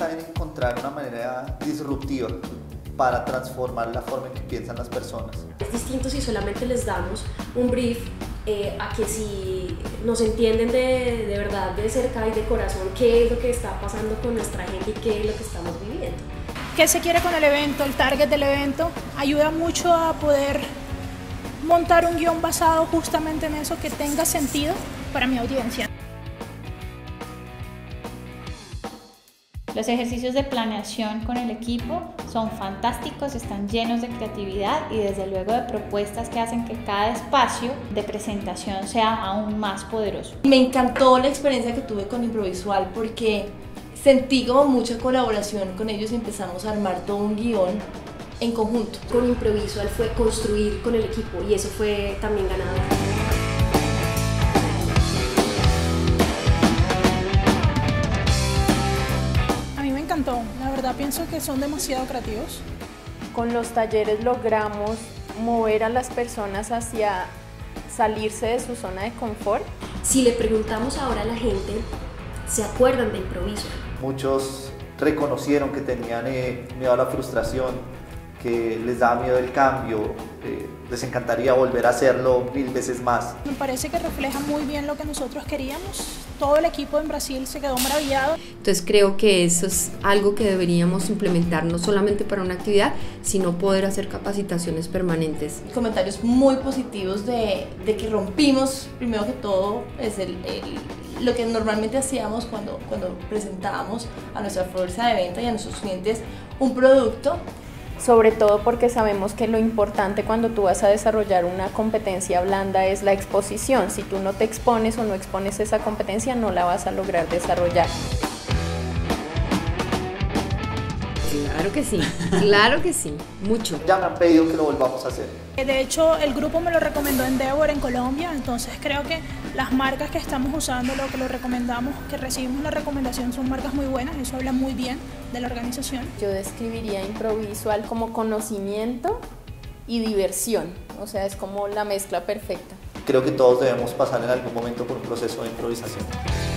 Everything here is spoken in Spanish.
saben encontrar una manera disruptiva para transformar la forma en que piensan las personas. Es distinto si solamente les damos un brief a que si nos entienden de verdad, de cerca y de corazón, qué es lo que está pasando con nuestra gente y qué es lo que estamos viviendo. ¿Qué se quiere con el evento? El target del evento ayuda mucho a poder montar un guión basado justamente en eso, que tenga sentido para mi audiencia. Los ejercicios de planeación con el equipo son fantásticos, están llenos de creatividad y desde luego de propuestas que hacen que cada espacio de presentación sea aún más poderoso. Me encantó la experiencia que tuve con Improvisual porque sentí como mucha colaboración con ellos y empezamos a armar todo un guión en conjunto. Con Improvisual fue construir con el equipo y eso fue también ganado. La verdad pienso que son demasiado creativos. Con los talleres logramos mover a las personas hacia salirse de su zona de confort. Si le preguntamos ahora a la gente, ¿se acuerdan de Improvisual? Muchos reconocieron que tenían miedo a la frustración, que les daba miedo el cambio, les encantaría volver a hacerlo 1000 veces más. Me parece que refleja muy bien lo que nosotros queríamos. Todo el equipo en Brasil se quedó maravillado. Entonces creo que eso es algo que deberíamos implementar no solamente para una actividad, sino poder hacer capacitaciones permanentes. Comentarios muy positivos de que rompimos, primero que todo, es lo que normalmente hacíamos cuando presentábamos a nuestra fuerza de venta y a nuestros clientes un producto. Sobre todo porque sabemos que lo importante cuando tú vas a desarrollar una competencia blanda es la exposición. Si tú no te expones o no expones esa competencia, no la vas a lograr desarrollar. Claro que sí, mucho. Ya me han pedido que lo volvamos a hacer. De hecho, el grupo me lo recomendó Endeavor en Colombia, entonces creo que las marcas que estamos usando, lo que lo recomendamos, que recibimos la recomendación, son marcas muy buenas, eso habla muy bien de la organización. Yo describiría Improvisual como conocimiento y diversión, o sea, es como la mezcla perfecta. Creo que todos debemos pasar en algún momento por un proceso de improvisación.